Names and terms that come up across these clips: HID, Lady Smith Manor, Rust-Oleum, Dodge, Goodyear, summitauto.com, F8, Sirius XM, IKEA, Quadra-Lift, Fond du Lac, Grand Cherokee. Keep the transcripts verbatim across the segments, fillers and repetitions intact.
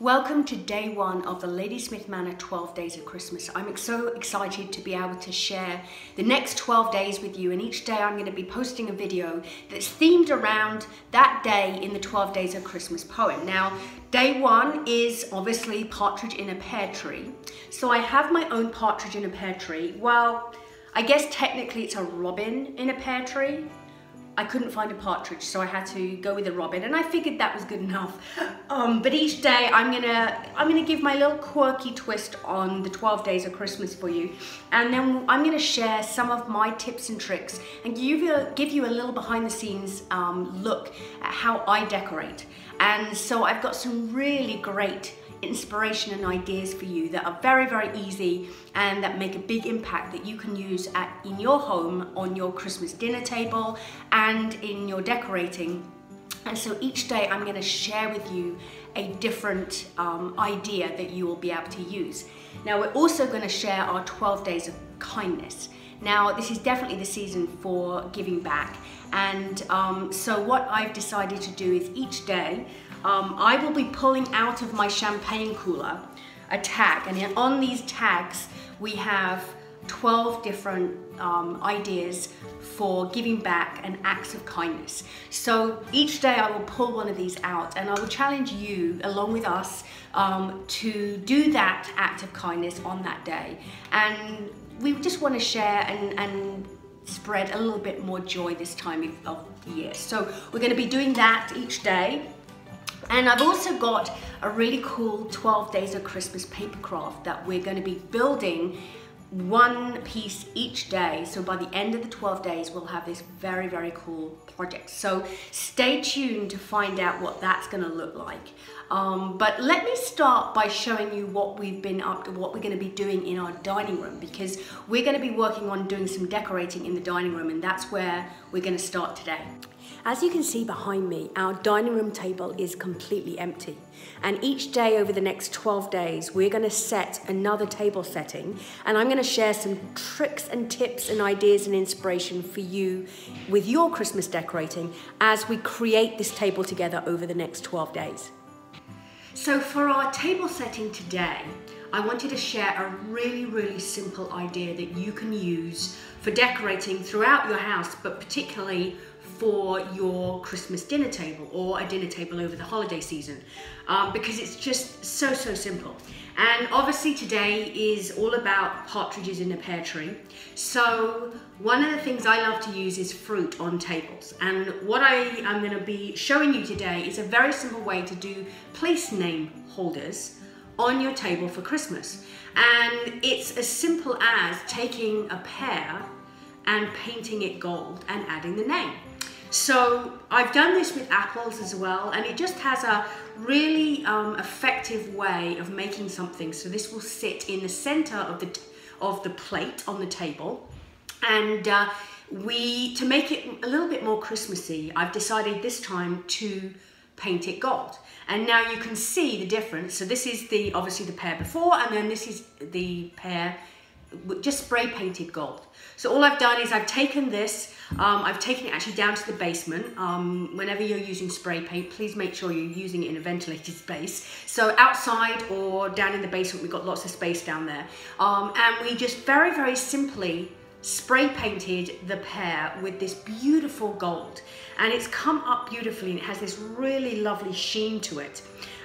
Welcome to day one of the Lady Smith Manor twelve Days of Christmas. I'm so excited to be able to share the next twelve days with you, and each day I'm going to be posting a video that's themed around that day in the twelve Days of Christmas poem. Now, day one is obviously Partridge in a Pear Tree. So I have my own partridge in a pear tree. Well, I guess technically it's a robin in a pear tree. I couldn't find a partridge, so I had to go with a robin, and I figured that was good enough. Um, but each day I'm gonna, I'm gonna give my little quirky twist on the twelve Days of Christmas for you, and then I'm gonna share some of my tips and tricks and give you a, give you a little behind the scenes um, look at how I decorate. And so I've got some really great inspiration and ideas for you that are very, very easy and that make a big impact that you can use at, in your home, on your Christmas dinner table and in your decorating. And so each day I'm going to share with you a different um, idea that you will be able to use. Now, we're also going to share our twelve Days of Kindness. Now, this is definitely the season for giving back, and um, so what I've decided to do is each day um, I will be pulling out of my champagne cooler a tag, and on these tags we have twelve different um, ideas for giving back and acts of kindness. So each day I will pull one of these out, and I will challenge you, along with us, um, to do that act of kindness on that day. And we just want to share and, and spread a little bit more joy this time of the year. So we're going to be doing that each day. And I've also got a really cool twelve Days of Christmas paper craft that we're going to be building one piece each day. So by the end of the twelve days, we'll have this very, very cool project. So stay tuned to find out what that's going to look like. Um, but let me start by showing you what we've been up to, what we're going to be doing in our dining room, because we're going to be working on doing some decorating in the dining room, and that's where we're going to start today. As you can see behind me, our dining room table is completely empty, and each day over the next twelve days we're going to set another table setting, and I'm going to share some tricks and tips and ideas and inspiration for you with your Christmas decorating as we create this table together over the next twelve days. So for our table setting today, I wanted to share a really, really simple idea that you can use for decorating throughout your house, but particularly for your Christmas dinner table or a dinner table over the holiday season, um, because it's just so, so simple. And obviously today is all about partridges in a pear tree. So one of the things I love to use is fruit on tables. And what I am going to be showing you today is a very simple way to do place name holders on your table for Christmas. And it's as simple as taking a pear and painting it gold and adding the name. So I've done this with apples as well, and it just has a really um, effective way of making something. So this will sit in the center of the, of the plate on the table, and uh, we, to make it a little bit more Christmassy, I've decided this time to paint it gold. And now you can see the difference. So this is the, obviously the pear before, and then this is the pear just spray painted gold. So all I've done is I've taken this, um, I've taken it actually down to the basement. Um, whenever you're using spray paint, please make sure you're using it in a ventilated space. So outside or down in the basement, we've got lots of space down there. Um, and we just very, very simply spray painted the pear with this beautiful gold. And it's come up beautifully, and it has this really lovely sheen to it.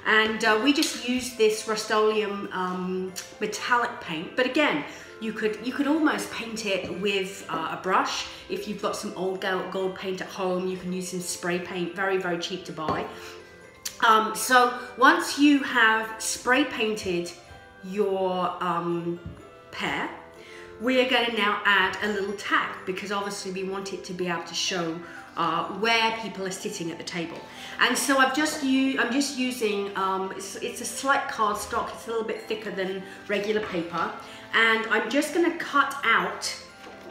And uh, we just used this Rust-Oleum um, metallic paint, but again, You could, you could almost paint it with uh, a brush. If you've got some old gold paint at home, you can use some spray paint, very, very cheap to buy. Um, so once you have spray painted your um, pear, we are going to now add a little tag, because obviously we want it to be able to show uh, where people are sitting at the table. And so I've just used, I'm just using, um, it's, it's a slight cardstock, it's a little bit thicker than regular paper. And I'm just going to cut out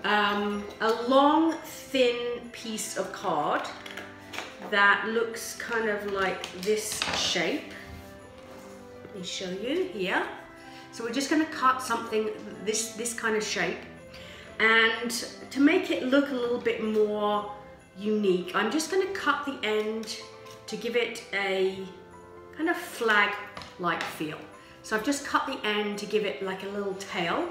um, a long, thin piece of card that looks kind of like this shape. Let me show you here. So we're just going to cut something this this kind of shape, and to make it look a little bit more unique, I'm just going to cut the end to give it a kind of flag like feel. So I've just cut the end to give it like a little tail.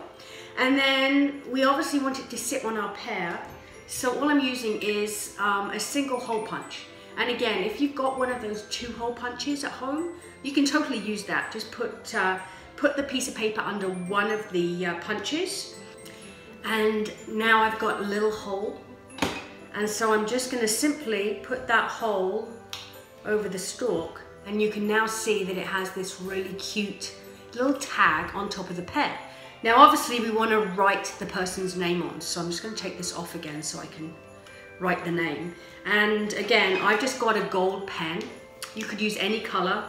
And then we obviously want it to sit on our pear. So all I'm using is um, a single hole punch. And again, if you've got one of those two hole punches at home, you can totally use that. Just put, uh, put the piece of paper under one of the uh, punches. And now I've got a little hole. And so I'm just gonna simply put that hole over the stalk, and you can now see that it has this really cute little tag on top of the pear. Now obviously we want to write the person's name on, so I'm just going to take this off again so I can write the name. And again, I've just got a gold pen. You could use any color,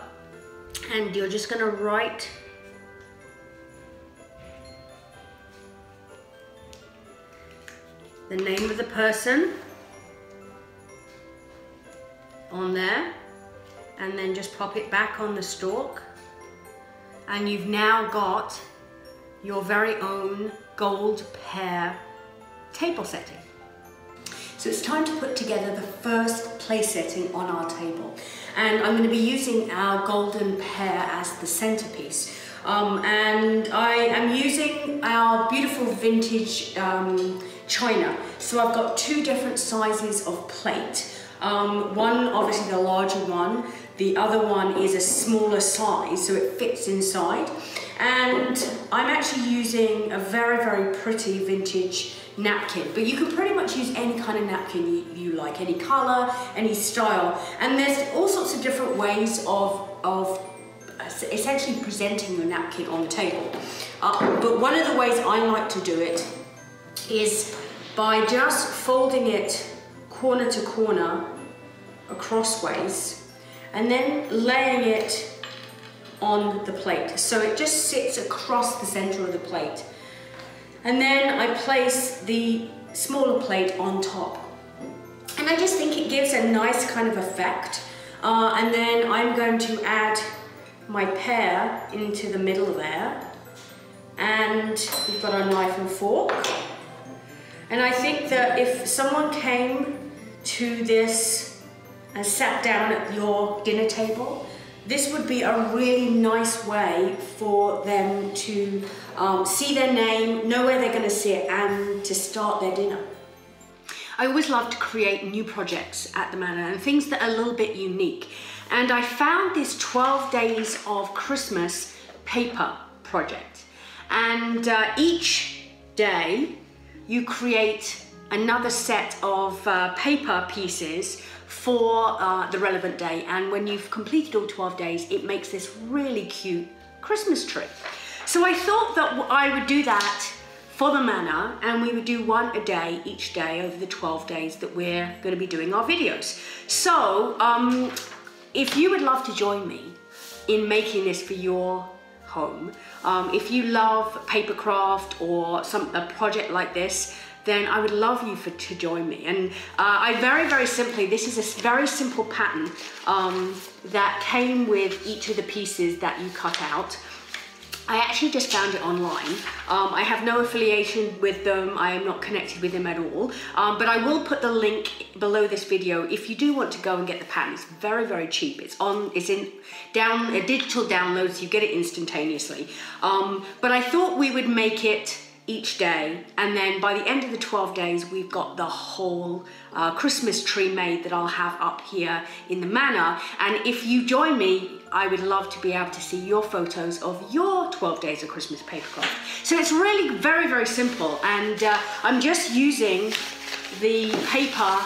and you're just going to write the name of the person on there, and then just pop it back on the stalk, and you've now got your very own gold pear table setting. So it's time to put together the first place setting on our table, and I'm going to be using our golden pear as the centerpiece. Um, and I am using our beautiful vintage um, china. So I've got two different sizes of plate. Um, one, obviously the larger one, the other one is a smaller size, so it fits inside. And I'm actually using a very, very pretty vintage napkin, but you can pretty much use any kind of napkin you, you like, any color, any style. And there's all sorts of different ways of, of essentially presenting your napkin on the table. Uh, but one of the ways I like to do it is by just folding it corner to corner across ways, and then laying it on the plate. So it just sits across the center of the plate. And then I place the smaller plate on top. And I just think it gives a nice kind of effect. Uh, and then I'm going to add my pear into the middle there. And we've got our knife and fork. And I think that if someone came to this and sat down at your dinner table, this would be a really nice way for them to um, see their name, know where they're going to sit, and to start their dinner. I always love to create new projects at the Manor and things that are a little bit unique. And I found this twelve days of Christmas paper project. And uh, each day you create another set of uh, paper pieces for uh, the relevant day. And when you've completed all twelve days, it makes this really cute Christmas tree. So I thought that I would do that for the Manor, and we would do one a day each day over the twelve days that we're going to be doing our videos. So um, if you would love to join me in making this for your home, um, if you love paper craft or some a project like this, then I would love you for, to join me. And uh, I very, very simply, this is a very simple pattern um, that came with each of the pieces that you cut out. I actually just found it online. Um, I have no affiliation with them. I am not connected with them at all. Um, but I will put the link below this video if you do want to go and get the pattern. It's very, very cheap. It's on. It's in down a digital download, so you get it instantaneously. Um, but I thought we would make it each day, and then by the end of the twelve days we've got the whole uh, Christmas tree made that I'll have up here in the Manor. And if you join me, I would love to be able to see your photos of your twelve days of Christmas paper craft. So it's really very, very simple, and uh, I'm just using the paper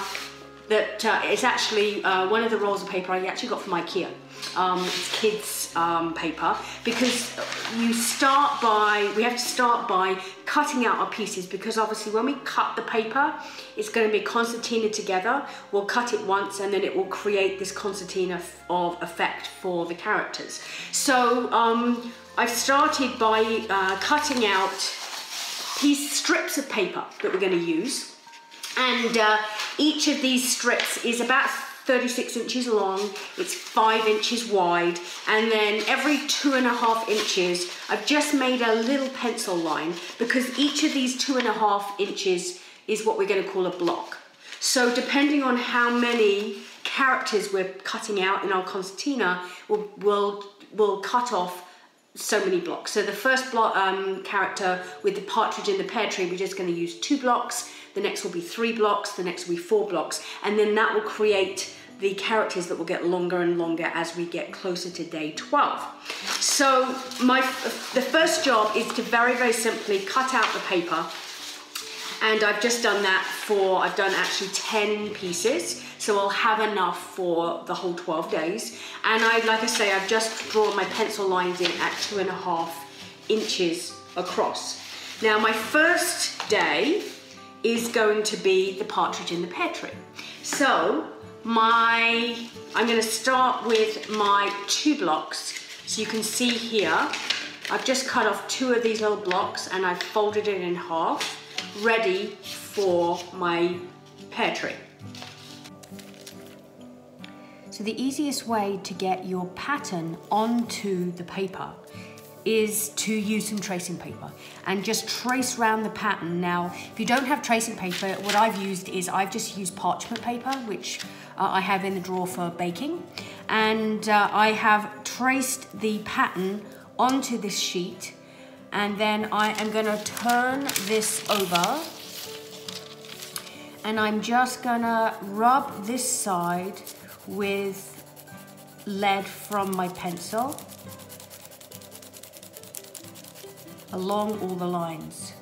that uh, is actually uh, one of the rolls of paper I actually got from IKEA. Um, it's kids um, paper, because you start by, we have to start by cutting out our pieces, because obviously when we cut the paper, it's going to be concertina together. We'll cut it once, and then it will create this concertina of effect for the characters. So um, I've started by uh, cutting out these strips of paper that we're going to use, and uh, each of these strips is about thirty-six inches long, it's five inches wide, and then every two and a half inches, I've just made a little pencil line, because each of these two and a half inches is what we're going to call a block. So depending on how many characters we're cutting out in our concertina, we'll, we'll will cut off so many blocks. So the first block um, character with the partridge in the pear tree, we're just going to use two blocks. The next will be three blocks. The next will be four blocks. And then that will create the characters that will get longer and longer as we get closer to day twelve. So my the first job is to very, very simply cut out the paper. And I've just done that for, I've done actually ten pieces. So I'll have enough for the whole twelve days. And I, like I say, I've just drawn my pencil lines in at two and a half inches across. Now my first day is going to be the partridge in the pear tree. So my, I'm gonna start with my two blocks. So you can see here, I've just cut off two of these little blocks and I've folded it in half, ready for my pear tree. So the easiest way to get your pattern onto the paper is to use some tracing paper and just trace round the pattern. Now, if you don't have tracing paper, what I've used is I've just used parchment paper, which uh, I have in the drawer for baking. And uh, I have traced the pattern onto this sheet. And then I am gonna turn this over and I'm just gonna rub this side with lead from my pencil along all the lines.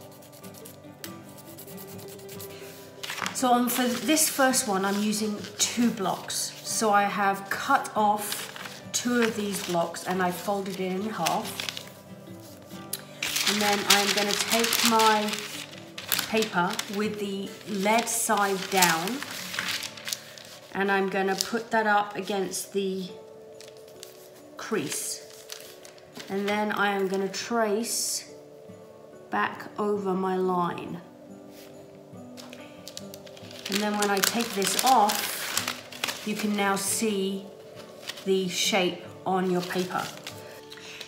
So on for this first one, I'm using two blocks. So I have cut off two of these blocks and I folded it in half. And then I'm going to take my paper with the lead side down and I'm going to put that up against the crease. And then I am going to trace back over my line. And then when I take this off, you can now see the shape on your paper.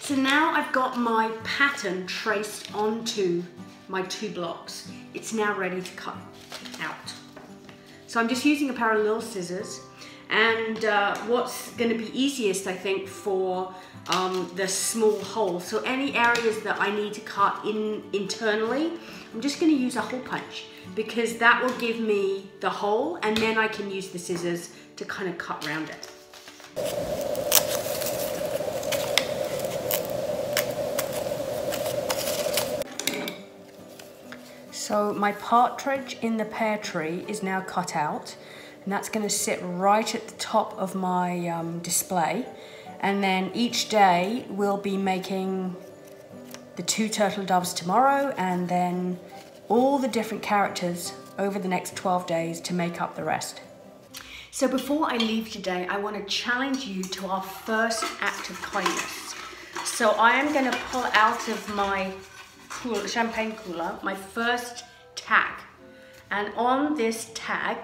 So now I've got my pattern traced onto my two blocks. It's now ready to cut out. So I'm just using a pair of little scissors, and uh, what's going to be easiest, I think, for um, the small hole. So any areas that I need to cut in internally, I'm just going to use a hole punch because that will give me the hole, and then I can use the scissors to kind of cut around it. So my partridge in the pear tree is now cut out, and that's going to sit right at the top of my um, display. And then each day we'll be making the two turtle doves tomorrow, and then all the different characters over the next twelve days to make up the rest. So before I leave today, I want to challenge you to our first act of kindness. So I am going to pull out of my Cool, champagne cooler, my first tag, and on this tag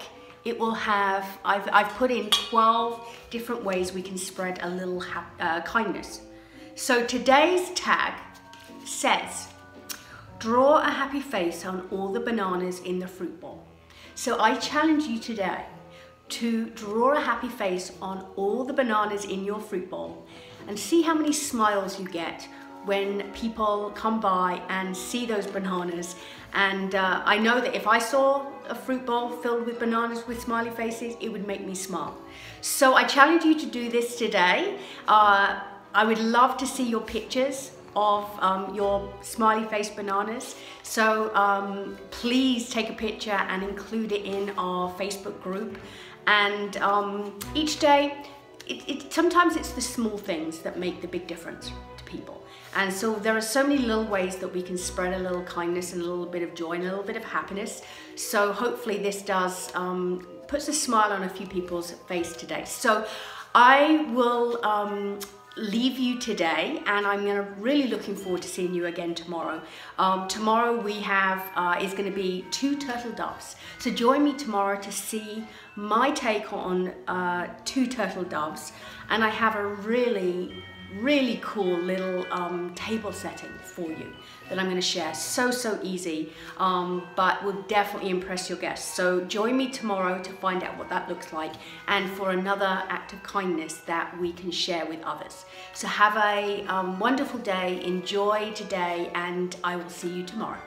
it will have, I've, I've put in twelve different ways we can spread a little uh, kindness. So today's tag says, draw a happy face on all the bananas in the fruit bowl. So I challenge you today to draw a happy face on all the bananas in your fruit bowl and see how many smiles you get when people come by and see those bananas. And uh, I know that if I saw a fruit bowl filled with bananas with smiley faces, it would make me smile. So I challenge you to do this today. Uh, I would love to see your pictures of um, your smiley face bananas. So um, please take a picture and include it in our Facebook group. And um, each day, it, it, sometimes it's the small things that make the big difference to people. And so there are so many little ways that we can spread a little kindness and a little bit of joy and a little bit of happiness. So hopefully this does, um, puts a smile on a few people's face today. So I will um, leave you today, and I'm gonna really looking forward to seeing you again tomorrow. Um, tomorrow we have, uh, is gonna be two turtle doves. So join me tomorrow to see my take on uh, two turtle doves. And I have a really really cool little um, table setting for you that I'm going to share. So, so easy, um, but will definitely impress your guests. So join me tomorrow to find out what that looks like and for another act of kindness that we can share with others. So have a um, wonderful day, enjoy today, and I will see you tomorrow.